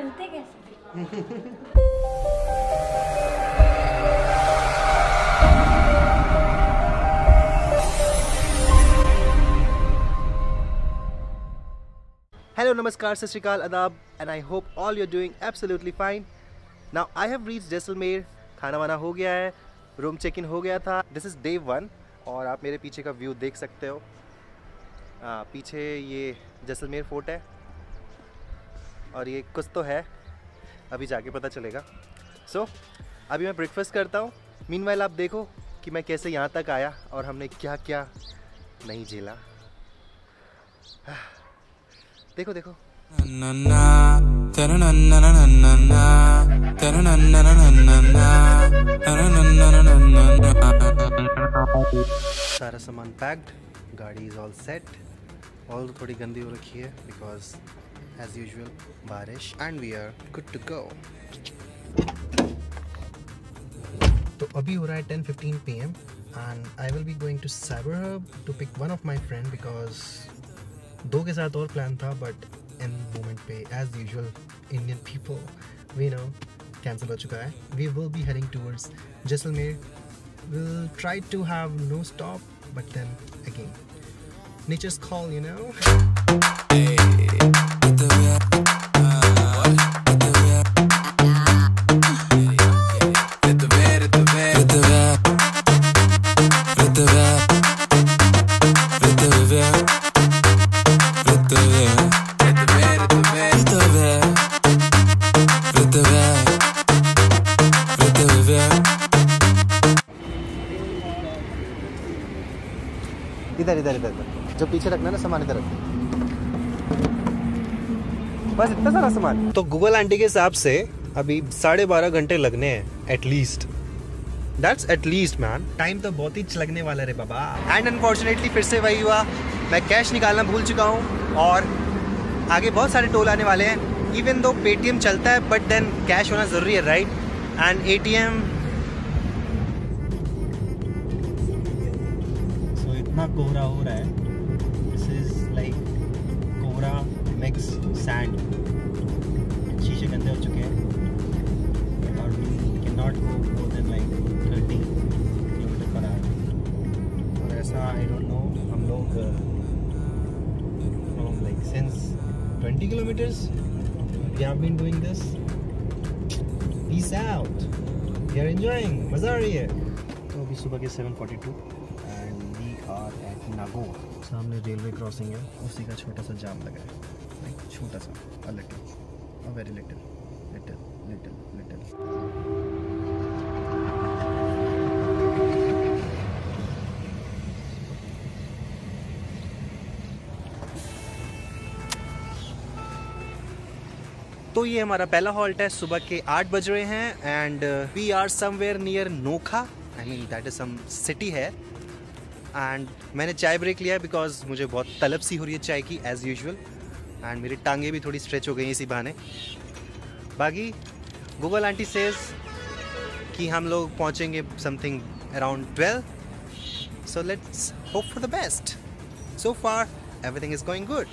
चलते कैसे? हेलो, नमस्कार, सत श्री अकाल, आदाब and I hope all you are doing absolutely fine. Now I have reach Jaisalmer. खाना वाना हो गया है, रूम चेक इन हो गया था। दिस इज़ डे वन और आप मेरे पीछे का व्यू देख सकते हो। पीछे ये जैसलमेर फोर्ट है और ये कुछ तो है, अभी जाके पता चलेगा। सो अभी मैं ब्रेकफास्ट करता हूँ। मीनवाइल आप देखो कि मैं कैसे यहाँ तक आया और हमने क्या क्या नहीं झेला। देखो देखो सारा सामान पैक्ड, गाड़ी इज़ ऑल सेट। और थोड़ी गंदी हो रखी है बिकॉज एज यूजुअल बारिश, and we are good to go. तो अभी हो रहा है 10:15 PM and I will be going to cyber hub to pick one of my friend because दो के साथ और प्लान था, बट इन मोमेंट पे as usual Indian people we know cancel हो चुका है। We will be heading towards Jaisalmer. Will try to have no stop but then again nature's call, you know. इधर जो पीछे रखना ना सामान, इधर रखना, बस इतना सारा सामान। तो गूगल आंटी के हिसाब से अभी 12.5 घंटे लगने हैं at least. That's at least man, time तो बहुत ही लगने वाला रे बाबा। एंड अनफॉर्चुनेटली फिर से वही हुआ, मैं कैश निकालना भूल चुका हूँ और आगे बहुत सारे टोल आने वाले हैं। इवन दो पेटीएम चलता है बट देन कैश होना ज़रूरी है, राइट? एंड ATM कोहरा हो रहा है। दिस इज लाइक कोहरा मिक्स सैंड। शीशे गंदे हो चुके हैं और we can not go more than like 30 kilometre per hour. और ऐसा आई डोंट नो, हम लोग from like since 20 kilometres we have been doing this. Peace out, we are enjoying, मज़ा आ रही है। तो अभी सुबह के 7:42 नागोर, सामने रेलवे क्रॉसिंग है, उसी का छोटा सा जाम लगा है, छोटा सा, a little, a very little, little, little, little. तो ये हमारा पहला हॉल्ट है। सुबह के 8 बज रहे हैं and we are somewhere near Nokha. I mean that is some city है। एंड मैंने चाय ब्रेक लिया बिकॉज मुझे बहुत तलब सी हो रही है चाय की एज़ यूजुअल। एंड मेरी टांगें भी थोड़ी स्ट्रेच हो गई हैं इसी बहाने। बाकी गूगल आंटी सेज कि हम लोग पहुँचेंगे something around 12, so let's hope for the best. So far everything is going good.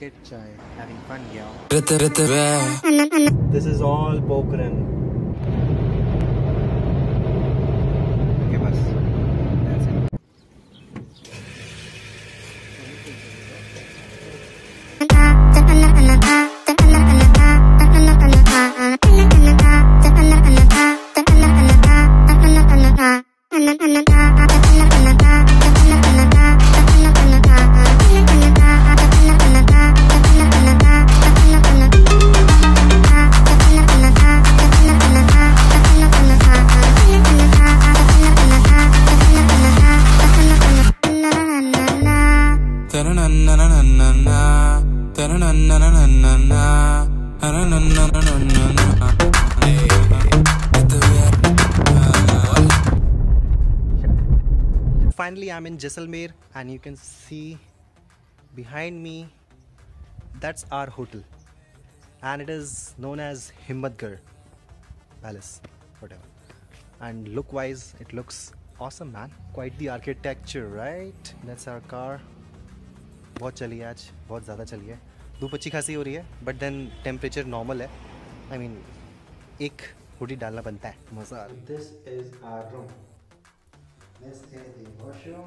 Get चाय, हैविंग फन यार। This is all Pokhran. Finally, I'm in Jaisalmer and you can see behind me, that's our hotel and it is known as Himmatgarh Palace, whatever. And look-wise, it looks awesome, man. Quite the architecture, right? That's our car. बहुत चली है आज, बहुत ज़्यादा चली है। धूप अच्छी खासी हो रही है बट देन टेम्परेचर नॉर्मल है। आई मीन एक हुडी डालना बनता है मजा। This is our room, this is the washroom,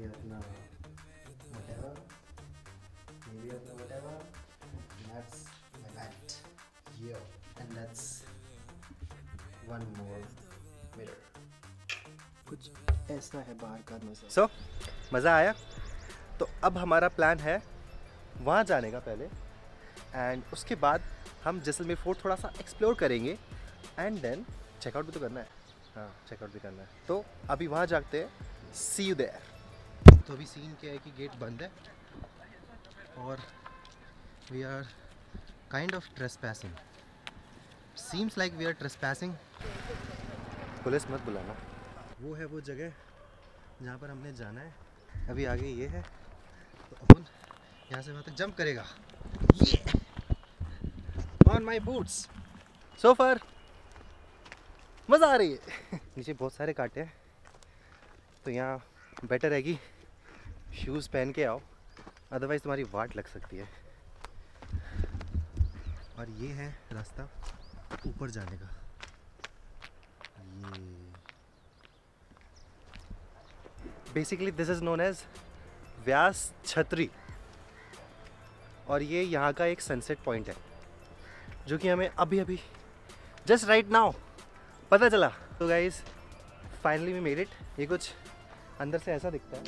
ये अपना whatever, ये अपना whatever, that's my light here and that's one more mirror। कुछ ऐसा है बाहर का मजा। सो मज़ा आया, तो अब हमारा प्लान है वहाँ जाने का पहले, एंड उसके बाद हम जैसलमेर फोर्ट थोड़ा सा एक्सप्लोर करेंगे एंड देन चेकआउट भी तो करना है। हाँ, चेकआउट भी करना है, तो अभी वहाँ जाते हैं। See you there. तो अभी सीन क्या है कि गेट बंद है और we are kind of trespassing, seems like we are trespassing. Police मत बुलाना। वो है वो जगह जहाँ पर हमने जाना है। अभी आगे ये है, तो अपन यहाँ से वहाँ तक जंप करेगा। ये ऑन माई बूट्स। सो फार मज़ा आ रही है। नीचे बहुत सारे कांटे हैं, तो यहाँ बेटर है कि शूज़ पहन के आओ, अदरवाइज तुम्हारी वाट लग सकती है। और ये है रास्ता ऊपर जाने का। ये basically this is known as Vyas Chhatri, और ये यहाँ का एक सनसेट पॉइंट है जो कि हमें अभी अभी जस्ट राइट नाउ पता चला। तो guys finally we made it. ये कुछ अंदर से ऐसा दिखता है।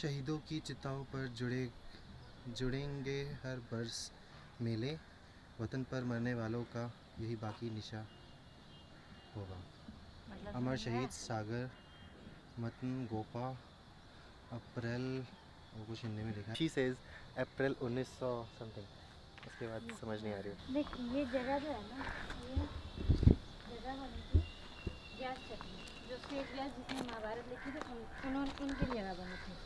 शहीदों की चिताओं पर जुड़ेंगे हर बरस मेले, वतन पर मरने वालों का यही बाकी निशा होगा। मतलब अमर शहीद सागर मतन गोपा अप्रैल, वो कुछ हिंदी में लिखा। शी सेज अप्रैल 1900 समथिंग, उसके बाद समझ नहीं आ रही है। देख ये जगह जो है ना, ये जगह होने की व्यास चटनी, जो स्टेट व्यास जिसने महाभारत लिखी थी उन्होंने उनकी जगह बनी थी,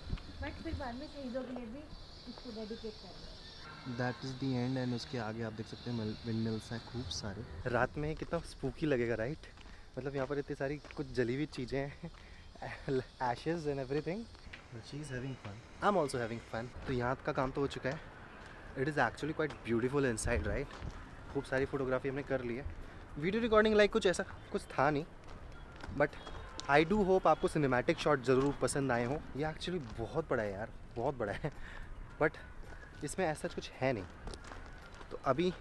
बट फिर बाद में शहीदों के लिए भी इसको डेडिकेट कर दिया। That is the end. And उसके आगे आप देख सकते हैं विंडमिल्स हैं खूब सारे। रात में कितना स्पूकी लगेगा, राइट? मतलब यहाँ पर इतनी सारी कुछ जली हुई चीज़ें हैं, ashes and everything. She is having fun, I am also having fun. तो यहाँ का काम तो हो चुका है। It is actually quite beautiful inside, right? खूब सारी फोटोग्राफी हमने कर ली है। वीडियो रिकॉर्डिंग लाइक कुछ ऐसा कुछ था नहीं, बट आई डू होप आपको सिनेमैटिक शॉट ज़रूर पसंद आए हों। ये एक्चुअली बहुत बड़ा है यार, बहुत बड़ा है, बट इसमें ऐसा कुछ है नहीं। तो अभी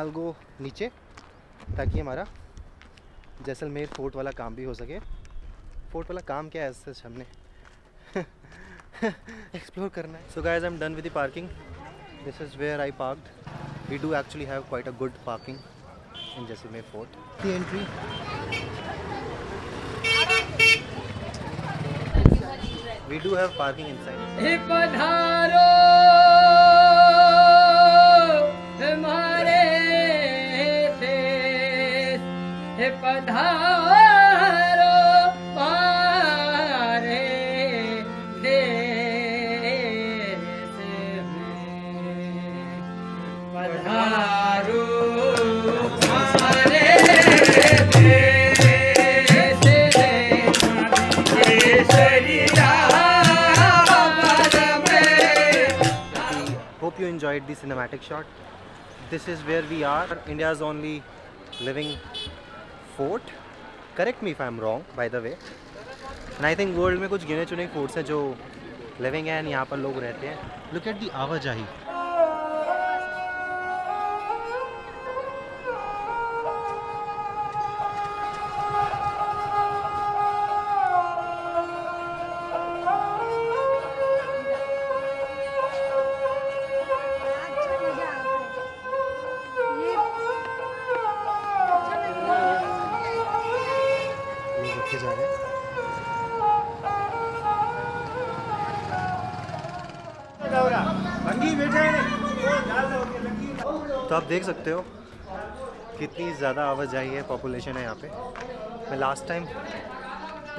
आई गो नीचे ताकि हमारा जैसलमेर फोर्ट वाला काम भी हो सके। फोर्ट वाला काम क्या है, ऐसे हमने एक्सप्लोर करना है। So guys I am done with the parking, this is where I parked. We do actually have quite a good parking in Jaisalmer fort. The entry we do have parking inside। he padharo hamare desh, he padharo hamare desh mein, padharo hamare desh। Hope you enjoyed the cinematic shot. This is where we are, India's only living fort. Correct me if I'm wrong, by the way. And I think world में कुछ गिने चुने forts हैं जो living हैं, यहाँ पर लोग रहते हैं। Look at the आवाजाही। तो आप देख सकते हो कितनी ज़्यादा आवाजाही है, पॉपुलेशन है यहाँ पे। मैं लास्ट टाइम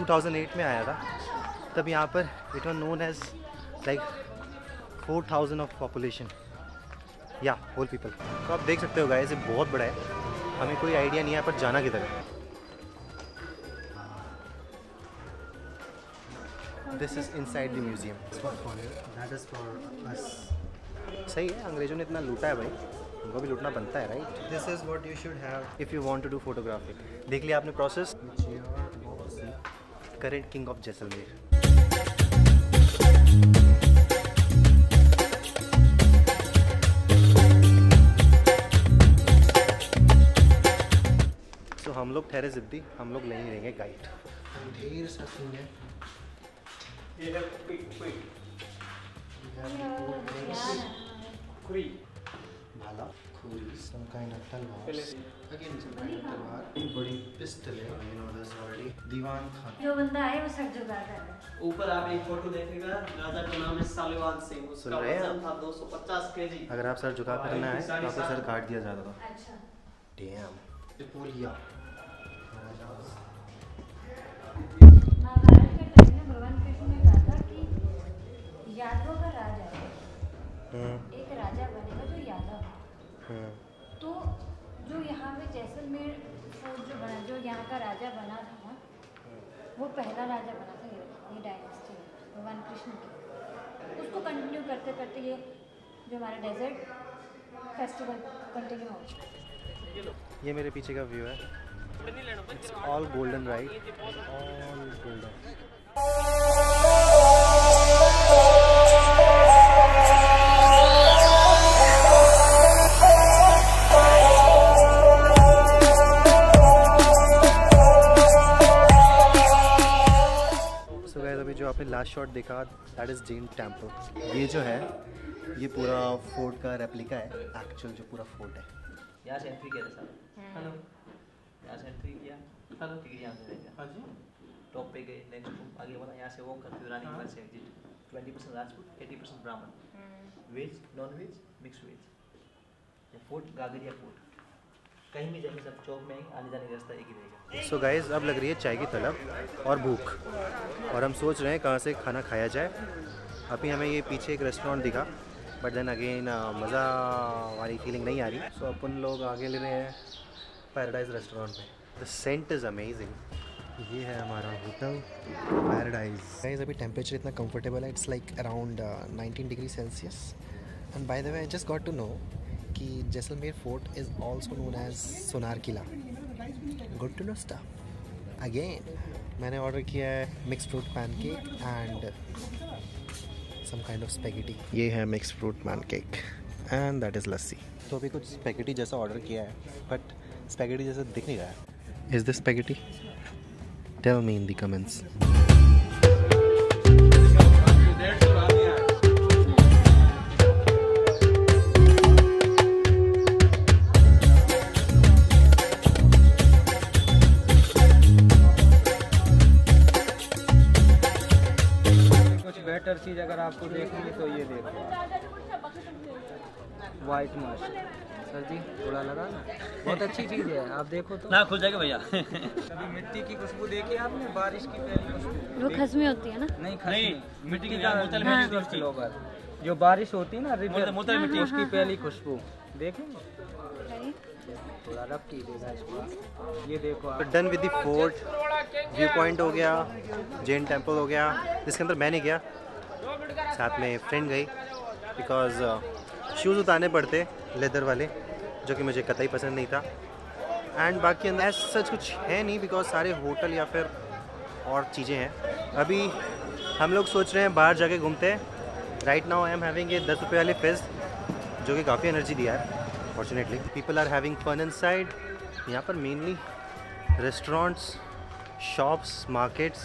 2008 में आया था, तब यहाँ पर it was known as like 4000 of population या होल पीपल। तो आप देख सकते हो गाइस, ये बहुत बड़ा है, हमें कोई आइडिया नहीं है यहाँ पर जाना किधर है। This is inside the museum, that is for us. सही है, अंग्रेज़ों ने इतना लूटा है भाई, उनको भी लूटना बनता है, right. This is what you should have if you want to do photography. देख लिया आपने process. Current king of Jaisalmer. तो हम लोग ठहरे जिद्दी, हम लोग नहीं रहेंगे गाइड। ढेर सा सीन है ये, लग पिक पिक कुरी भाला खोरी सम काइंड ऑफ तलवार, अगेन सम काइंड ऑफ तलवार, एक बड़ी पिस्टल है, you know this already Diwan Khan. जो बंदा है वो सब जुगाड़ कर रहा है। ऊपर आप एक फोटो देखेगा, राजा का नाम है सालिवान सिंह, उसका वजन था 250 केजी। अगर आप सर जुगाड़ करना है तो आपको सर काट दिया जाता था। अच्छा डैम त्रिपोलिया राजा महाभारत के टाइम में भगवान कृष्ण ने कहा था कि यादवों का राजा एक राजा बनेगा जो यादव है। तो जो यहाँ पे जैसलमेर फोर्ट जो बना, जो यहाँ का राजा बना था ना, वो पहला राजा बना था ये डायनेस्टी भगवान कृष्ण की। उसको कंटिन्यू करते करते ये जो हमारा डेजर्ट फेस्टिवल कंटिन्यू हो। ये मेरे पीछे का व्यू है, it's all golden, right, all golden. Last shot देखा, दैट इज जैन टेम्पल। ये जो है ये पूरा फोर्ट का रेप्लिका है, एक्चुअल जो पूरा फोर्ट है। यार सेंट्री किया था सर, हेलो यार सेंट्री किया, हेलो ठीक है। यहां से हां जी टॉप पे गए, नेक्स्ट आगे वाला यहां से वो करते रानी पर से exit. 20% Rajput, 80% Brahmin, veg non veg mix veg. ये फोर्ट गागरिया फोर्ट, कहीं भी जाएंगे सब चौक में आने जाने का रास्ता एक ही रहेगा। सो गाइज, अब लग रही है चाय की तलब और भूख, और हम सोच रहे हैं कहाँ से खाना खाया जाए। अभी हमें ये पीछे एक रेस्टोरेंट दिखा, बट देन अगेन मज़ा वाली फीलिंग नहीं आ रही। सो अपन लोग आगे ले रहे हैं पैराडाइज रेस्टोरेंट में। The scent is amazing. ये है हमारा होटल पैराडाइज। गाइज अभी टेम्परेचर इतना कम्फर्टेबल है, it's like around 19 degree Celsius. And by the way I just got to know कि Jaisalmer fort is also known as Sonar Qila. Good to know stuff. Again मैंने order किया है mix fruit pancake and some kind of spaghetti. ये है mix fruit pancake and that is lassi. तो अभी कुछ spaghetti जैसा ऑर्डर किया है, बट स्पैगेटी जैसा दिख नहीं रहा है। Is this spaghetti? Tell me in the comments. चीज़ अगर आपको देखनी है तो ये देखो, वाइट मस्ट। सर जी थोड़ा लगा ना, बहुत अच्छी चीज़ है, आप देखो तो ना खुल जाएगा भैया। कभी मिट्टी की खुशबू देखी आपने? बारिश की पहली खुशबू, वो खसमी होती है ना? नहीं खसमी, मिट्टी की जो बारिश होती है ना, रिवर मिट्टी, उसकी पहली खुशबू देखेंगे। थोड़ा रब कीजिएगा इसको। ये देखो, done with the fort, view point हो गया, जैन टेम्पल हो गया, जिसके अंदर मैं नहीं गया, साथ में फ्रेंड गई, बिकॉज शूज़ उतारने पड़ते लेदर वाले, जो कि मुझे कतई पसंद नहीं था। एंड बाकी अंदर सच कुछ है नहीं, बिकॉज सारे होटल या फिर और चीज़ें हैं। अभी हम लोग सोच रहे हैं बाहर जाके घूमते हैं। Right now I am having ये 10 रुपये वाले फिज़, जो कि काफ़ी एनर्जी दिया है। Fortunately people are having fun inside. यहाँ पर mainly restaurants, shops, markets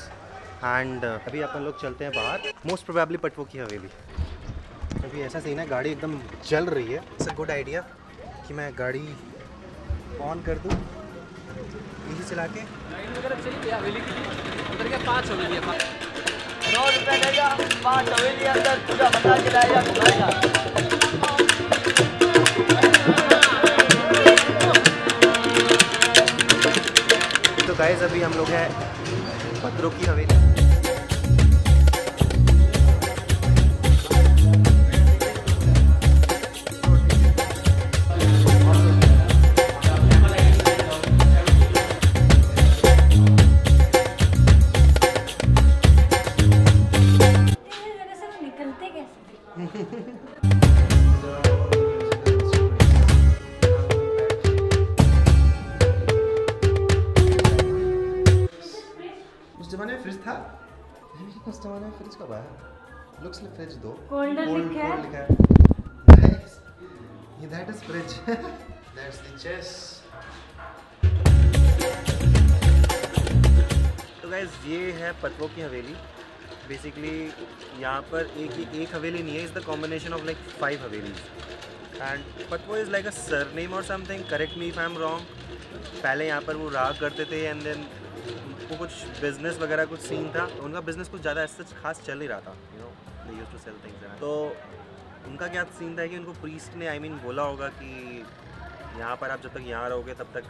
and अभी अपन लोग चलते हैं बाहर, मोस्ट प्रोबेबली पटवों की हवेली। अभी ऐसा सीन है, गाड़ी एकदम चल रही है। इट्स अ गुड आइडिया कि मैं गाड़ी ऑन कर दूँ, यही चला के हवेली अंदर के 5 हवेली अंदर पूरा बता खिलाएगा, घुमाएगा। गाइस अभी हम लोग हैं पत्रों की हवेली। तो गाइस ये है पत्वों की हवेली। बेसिकली यहाँ पर एक हवेली नहीं है, is the combination of like 5 havelis and पत्वो is like a surname और something, correct me if I am wrong. पहले यहाँ पर वो राग करते थे एंड देन वो कुछ बिजनेस वगैरह कुछ सीन था, उनका बिजनेस कुछ ज़्यादा ऐसा खास चल ही रहा था, you know they used to sell things. तो उनका क्या सीन था कि उनको प्रीस्ट ने आई मीन बोला होगा कि यहाँ पर आप जब तक यहाँ रहोगे तब तक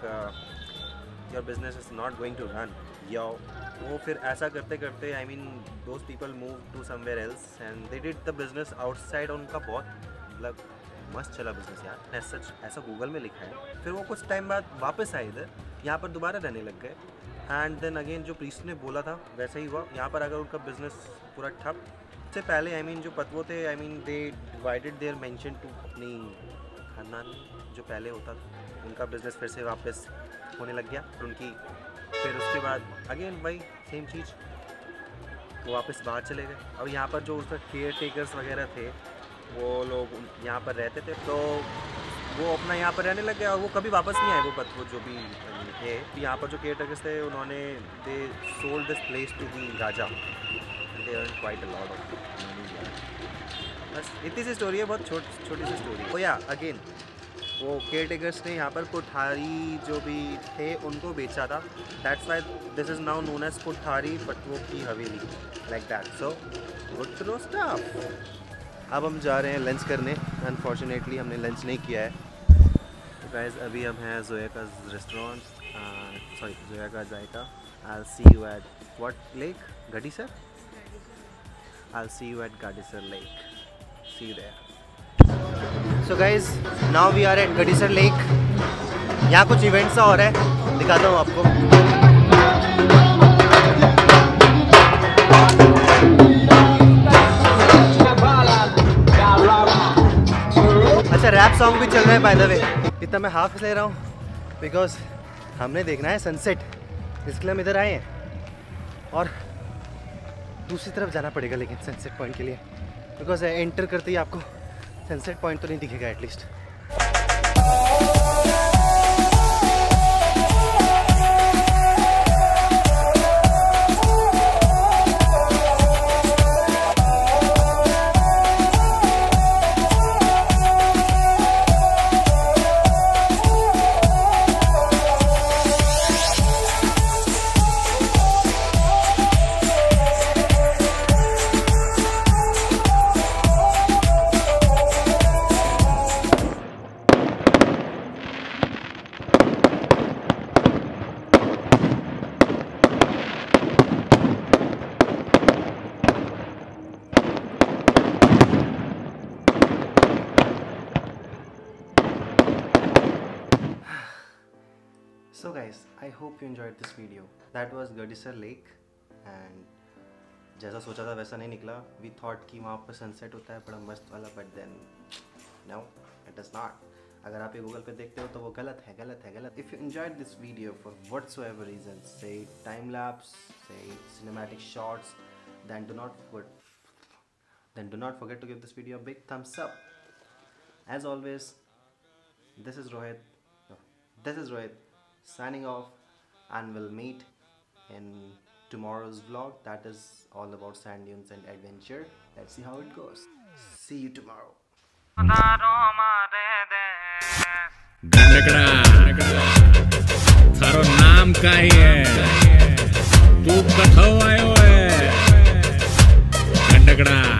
your business is not going to run या वो फिर ऐसा करते करते I mean those people move to somewhere else and they did the business outside. उनका बहुत मतलब मस्त चला बिजनेस यार, ऐसा ऐसा गूगल में लिखा है। फिर वो कुछ टाइम बाद वापस आए इधर, यहाँ पर दोबारा रहने लग गए एंड देन अगेन जो प्रीस्ट ने बोला था वैसा ही हुआ। यहाँ पर अगर उनका बिजनेस पूरा ठप से पहले आई मीन जो पत्वो थे I mean they divided their mansion to अपनी खानदान जो पहले होता था, उनका बिजनेस फिर से वापस होने लग गया। फिर उनकी फिर उसके बाद अगेन भाई सेम चीज़, वो वापस बाहर चले गए। अब यहाँ पर जो उसका केयर टेकर्स वगैरह थे वो लोग यहाँ पर रहते थे, तो वो अपना यहाँ पर रहने लग गया और वो कभी वापस नहीं आए। वो पत्वो जो भी है यहाँ पर जो केयर टेकर्स थे उन्होंने they sold this place to the Raja, they earn quite a lot of money. बस इतनी सी स्टोरी है, बहुत छोटी सी स्टोरी। तो या अगेन वो केयर टेकर्स ने यहाँ पर कोठारी जो भी थे उनको बेचा था, that's why this is now known as Kothari Patwon की हवेली, like that. So good to know stuff. अब हम जा रहे हैं लंच करने, अनफॉर्चुनेटली हमने लंच नहीं किया है। तो गाइस अभी हम हैं जोया का रेस्टोरेंट, सॉरी जोया का जायका। I see you at what lake, Gadisar. I see you at Gadisar lake, see you there. So guys now we are at Gadisar lake. यहाँ कुछ इवेंट सा हो रहा है, दिखाता हूँ आपको। अच्छा रैप सॉन्ग भी चल रहा है बाय द वे। इतना मैं हाफ ले रहा हूँ बिकॉज हमने देखना है सनसेट, इसके लिए हम इधर आए हैं और दूसरी तरफ जाना पड़ेगा लेकिन सनसेट पॉइंट के लिए, बिकॉज एंटर करते ही आपको सनसेट पॉइंट तो नहीं दिखेगा at least. So guys, I hope you enjoyed this video. That was Gadisar Lake and जैसा सोचा था वैसा नहीं निकला। We thought कि वहाँ पर सनसेट होता है बड़ा मस्त वाला, but then no, it does not. अगर आप ये गूगल पे देखते हो तो वो गलत है, गलत है, गलत। If you enjoyed this video for whatsoever reason, say time lapse, say cinematic shots, then do not forget to give this video a big thumbs up. As always, this is Rohit. Signing off, and we'll meet in tomorrow's vlog that is all about sand dunes and adventure. Let's see how it goes. See you tomorrow.